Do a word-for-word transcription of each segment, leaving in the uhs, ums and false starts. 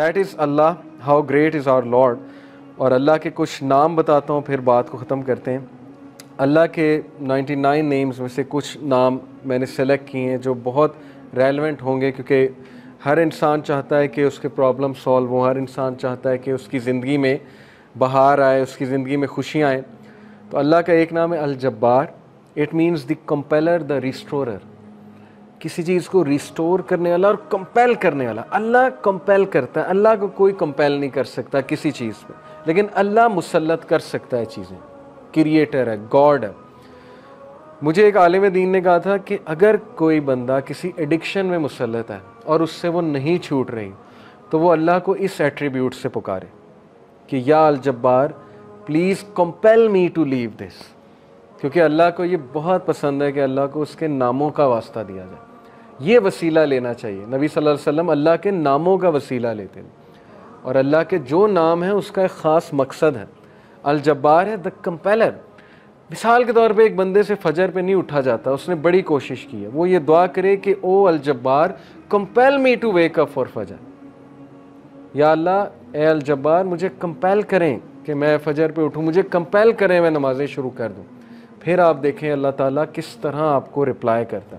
That is Allah, how great is our lord. और अल्लाह के कुछ नाम बताता हूँ फिर बात को ख़त्म करते हैं। अल्लाह के निन्यानवे नेम्स में से कुछ नाम मैंने सेलेक्ट किए हैं जो बहुत रेलेवेंट होंगे, क्योंकि हर इंसान चाहता है कि उसके प्रॉब्लम सॉल्व हो, हर इंसान चाहता है कि उसकी ज़िंदगी में बहार आए, उसकी ज़िंदगी में खुशियाँ आएँ। तो अल्लाह का एक नाम है अल-जब्बार। It means the compeller, the restorer, किसी चीज़ को रिस्टोर करने वाला और कंपेल करने वाला। अल्लाह कंपेल करता है, अल्लाह को कोई कंपेल नहीं कर सकता किसी चीज़ पे, लेकिन अल्लाह मुसल्लत कर सकता है चीज़ें। क्रिएटर है, गॉड है। मुझे एक आलिम दीन ने कहा था कि अगर कोई बंदा किसी एडिक्शन में मुसल्लत है और उससे वो नहीं छूट रही, तो वो अल्लाह को इस एट्रीब्यूट से पुकारे कि या अल-जब्बार please compel me to leave this, क्योंकि अल्लाह को ये बहुत पसंद है कि अल्लाह को उसके नामों का वास्ता दिया जाए। ये वसीला लेना चाहिए। नबी सल्लल्लाहु अलैहि वसल्लम अल्लाह के नामों का वसीला लेते हैं, और अल्लाह के जो नाम है उसका एक ख़ास मकसद है। अल-जब्बार है द कंपेलर। मिसाल के तौर पे एक बंदे से फजर पे नहीं उठा जाता, उसने बड़ी कोशिश की है, वो ये दुआ करे कि ओ अल-जब्बार compel me to wake up for फजर। या अल्लाह, ए अल-जब्बार मुझे कंपेल करें कि मैं फजर पे उठूँ, मुझे कंपेल करें मैं नमाज़ें शुरू कर दूँ। फिर आप देखें अल्लाह ताला किस तरह आपको रिप्लाई करता,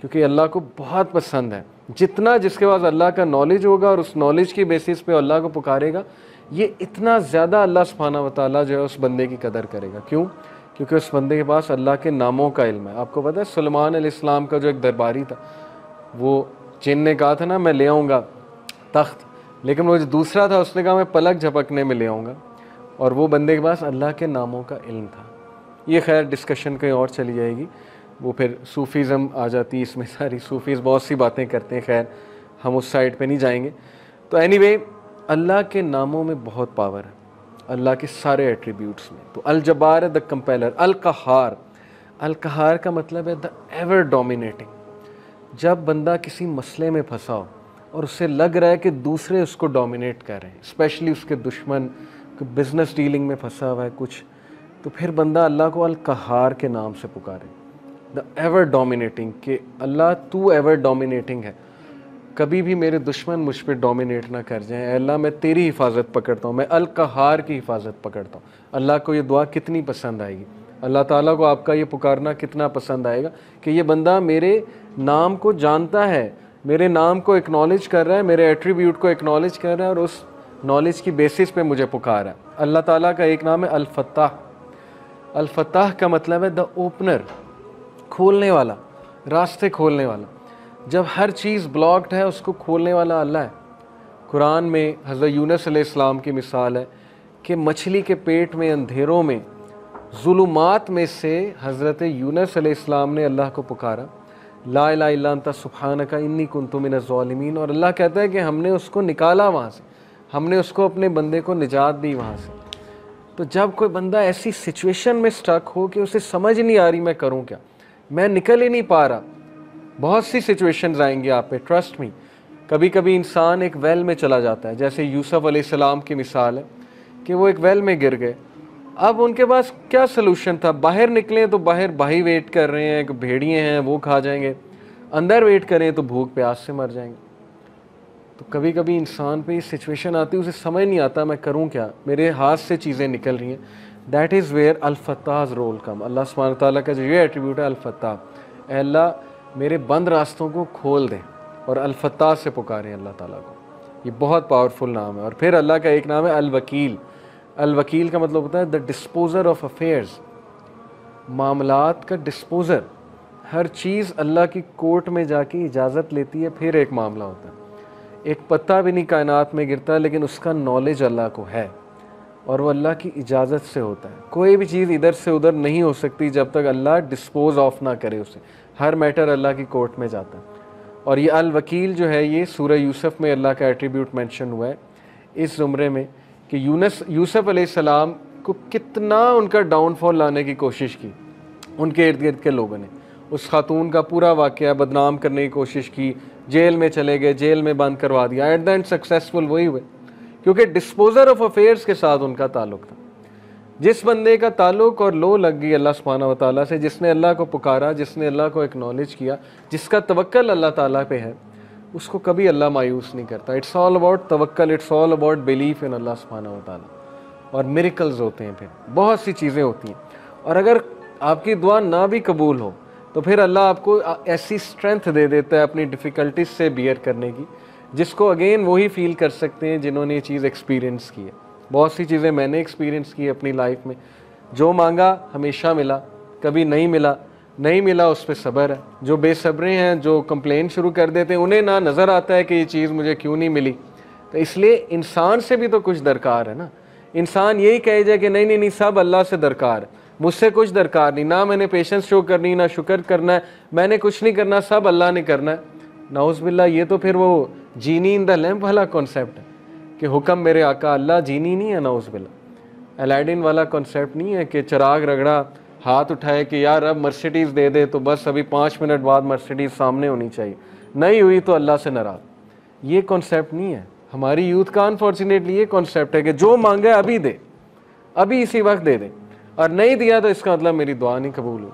क्योंकि अल्लाह को बहुत पसंद है जितना जिसके पास अल्लाह का नॉलेज होगा और उस नॉलेज की बेसिस पे अल्लाह को पुकारेगा, ये इतना ज़्यादा अल्लाह सुब्हानहू व तआला जो है उस बंदे की कदर करेगा। क्यों? क्योंकि उस बंदे के पास अल्लाह के नामों का इल्म है। आपको पता है सुलेमान अलैहिस्सलाम का जो एक दरबारी था, वो जिन ने कहा था ना मैं ले आऊँगा तख्त, लेकिन वो जो दूसरा था उसने कहा मैं पलक झपकने में ले आऊँगा, और वो बंदे के पास अल्लाह के नामों का इल्म था। ये खैर डिस्कशन कहीं और चली जाएगी, वो फिर सूफ़ीज़म आ जाती इसमें, सारी सूफ़ीज़ बहुत सी बातें करते हैं, खैर हम उस साइड पे नहीं जाएंगे। तो एनीवे अल्लाह के नामों में बहुत पावर है, अल्लाह के सारे एट्रीब्यूट्स में। तो अल-जब्बार द कंपेलर। अल-कहहार, अल-कहहार का मतलब है द एवर डोमिनेटिंग। जब बंदा किसी मसले में फंसा हो और उसे लग रहा है कि दूसरे उसको डोमिनेट कर रहे हैं, स्पेशली उसके दुश्मन बिज़नेस डीलिंग में फंसा हुआ है कुछ, तो फिर बंदा अल्लाह को अल-कहहार के नाम से पुकारे, द एवर डोमिनेटिंग, कि अल्लाह तू एवर डोमिनेटिंग है, कभी भी मेरे दुश्मन मुझ पर डोमिनेट ना कर जाएं। अल्लाह मैं तेरी हिफाजत पकड़ता हूँ, मैं अल-कहहार की हिफाजत पकड़ता हूँ। अल्लाह को ये दुआ कितनी पसंद आएगी, अल्लाह ताला को आपका ये पुकारना कितना पसंद आएगा कि ये बंदा मेरे नाम को जानता है, मेरे नाम को एक्नॉलेज कर रहा है, मेरे एट्रीब्यूट को एक्नॉलेज कर रहा है, और उस नॉलेज की बेसिस पे मुझे पुकारा है। अल्लाह ताला का एक नाम है अल-फत्ताह। अल-फत्ताह का मतलब है द ओपनर, खोलने वाला, रास्ते खोलने वाला। जब हर चीज़ ब्लॉक्ड है उसको खोलने वाला अल्लाह है। कुरान में हज़रत यूनुस अलैहिस्सलाम की मिसाल है कि मछली के पेट में, अंधेरों में, जुलुमात में से हज़रत यूनुस अलैहिस्सलाम ने अल्लाह को पुकारा, ला इलाहा इल्ला अंता सुब्हानका इन्नी कुन्तु मिनज़ ज़ालिमीन, और अल्लाह कहता है कि हमने उसको निकाला वहाँ से, हमने उसको अपने बंदे को निजात दी वहाँ से। तो जब कोई बंदा ऐसी सिचुएशन में स्टक हो कि उसे समझ नहीं आ रही मैं करूं क्या, मैं निकल ही नहीं पा रहा, बहुत सी सिचुएशंस आएंगी आप पे, ट्रस्ट मी। कभी कभी इंसान एक वेल में चला जाता है, जैसे यूसुफ अलैहिस्सलाम की मिसाल है कि वो एक वेल में गिर गए। अब उनके पास क्या सलूशन था? बाहर निकलें तो बाहर भाई वेट कर रहे हैं, भेड़िए हैं वो खा जाएंगे, अंदर वेट करें तो भूख प्यास से मर जाएंगे। तो कभी कभी इंसान पे ये सिचुएशन आती है, उसे समझ नहीं आता मैं करूं क्या, मेरे हाथ से चीज़ें निकल रही हैं। That is where Al-Fattah role come. अल्लाह सुब्हानहू तआला का जो ये एट्रीब्यूट है अल-फत्ताह, अल्लाह मेरे बंद रास्तों को खोल दे, और अल-फत्ताह से पुकारें अल्लाह ताला को। ये बहुत पावरफुल नाम है। और फिर अल्लाह का एक नाम है अल-वकील। अल-वकील का मतलब होता है द डिस्पोज़र ऑफ अफेयर्स, मामलात का डिस्पोज़र। हर चीज़ अल्लाह की कोर्ट में जाके इजाज़त लेती है, फिर एक मामला होता है। एक पत्ता भी नहीं कायनात में गिरता, लेकिन उसका नॉलेज अल्लाह को है, और वह अल्लाह की इजाज़त से होता है। कोई भी चीज़ इधर से उधर नहीं हो सकती जब तक अल्लाह डिस्पोज ऑफ ना करे उसे। हर मैटर अल्लाह की कोर्ट में जाता है। और ये अल-वकील जो है, ये सूरह यूसुफ में अल्लाह का एट्रीब्यूट मेंशन हुआ है इस ज़ुमरे में कि यूनुस यूसुफ अलैहिस्सलाम को कितना उनका डाउनफॉल लाने की कोशिश की उनके इर्द गिर्द के लोगों ने। उस खातून का पूरा वाक़या बदनाम करने की कोशिश की, जेल में चले गए, जेल में बंद करवा दिया। एट द एंड सक्सेसफुल वही हुए, क्योंकि डिस्पोज़र ऑफ अफेयर्स के साथ उनका ताल्लुक़ था। जिस बंदे का ताल्लुक़ और लो लग गई अल्लाह सुब्हानहू व तआला से, जिसने अल्लाह को पुकारा, जिसने अल्लाह को एक्नॉलेज किया, जिसका तवक्कल अल्लाह ताला पे है, उसको कभी अल्लाह मायूस नहीं करता। इट्स ऑल अबाउट तवक्ल, it's all about belief in अल्लाह सुब्हानहू व तआला। और मिरेकल्स होते हैं, फिर बहुत सी चीज़ें होती हैं। और अगर आपकी दुआ ना भी कबूल हो तो फिर अल्लाह आपको ऐसी स्ट्रेंथ दे देता है अपनी डिफ़िकल्टीज से बियर करने की, जिसको अगेन वही फ़ील कर सकते हैं जिन्होंने ये चीज़ एक्सपीरियंस की है। बहुत सी चीज़ें मैंने एक्सपीरियंस की है अपनी लाइफ में, जो मांगा हमेशा मिला, कभी नहीं मिला नहीं मिला उस पर सब्र है। जो बेसब्रे हैं, जो कंप्लेन शुरू कर देते हैं, उन्हें ना नज़र आता है कि ये चीज़ मुझे क्यों नहीं मिली। तो इसलिए इंसान से भी तो कुछ दरकार है ना। इंसान यही कहे जाए कि नहीं नहीं नहीं सब अल्लाह से दरकार है, मुझसे कुछ दरकार नहीं, ना मैंने पेशेंस शो करनी, ना शुक्र करना है, मैंने कुछ नहीं करना, सब अल्लाह ने करना है। नाउज़ बिल्ला, ये तो फिर वो जीनी इन द लैम्प वाला कॉन्सेप्ट है कि हुक्म मेरे आका, अल्लाह जीनी नहीं है। नाउज़ बिल्ला, अलादीन वाला कॉन्सेप्ट नहीं है कि चिराग रगड़ा, हाथ उठाए कि यार अब मर्सिडीज़ दे दे, तो बस अभी पाँच मिनट बाद मर्सिडीज़ सामने होनी चाहिए, नहीं हुई तो अल्लाह से नाराज़। ये कॉन्सेप्ट नहीं है। हमारी यूथ का अनफॉर्चुनेटली ये कॉन्सेप्ट है कि जो मांगे अभी दे, अभी इसी वक्त दे दे, और नहीं दिया तो इसका मतलब मेरी दुआ नहीं कबूल हुई।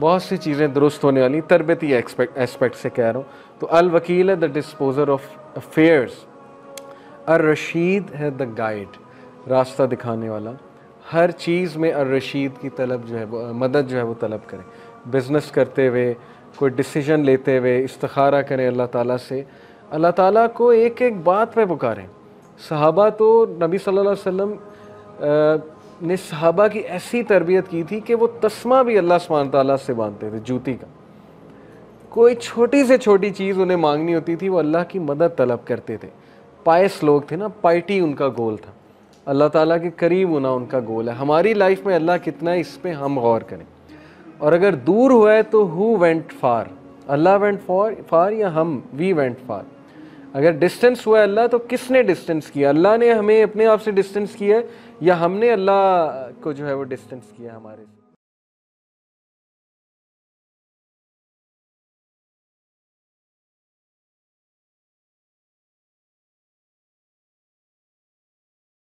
बहुत सी चीज़ें दुरुस्त होने वाली, तरबती एस्पेक्ट से कह रहा हूँ। तो अल वकील है द डिस्पोजर ऑफ अफेयर्स, अर रशीद है द गाइड, रास्ता दिखाने वाला। हर चीज़ में अर रशीद की तलब जो है, मदद जो है वो तलब करें। बिज़नेस करते हुए, कोई डिसीजन लेते हुए इस्तखारा करें अल्लाह ताला से, अल्लाह ताला को एक एक बात पे पुकारें। सहाबा तो, नबी सल्लल्लाहु अलैहि वसल्लम ने सहाबा की ऐसी तरबियत की थी कि वो तस्मा भी अल्लाह सुब्हानहू तआला से बांधते थे, जूती का। कोई छोटी से छोटी चीज़ उन्हें मांगनी होती थी, वो अल्लाह की मदद तलब करते थे। पायस लोग थे ना, पायटी उनका गोल था, अल्लाह ताला के करीब होना उनका गोल है। हमारी लाइफ में अल्लाह कितना है, इस पर हम गौर करें। और अगर दूर हुआ है तो who went far, Allah went for far या हम, वी वेंट फार। अगर डिस्टेंस हुआ है अल्लाह, तो किसने डिस्टेंस किया? अल्लाह ने हमें अपने आप से डिस्टेंस किया है या हमने अल्लाह को जो है वो डिस्टेंस किया हमारे से?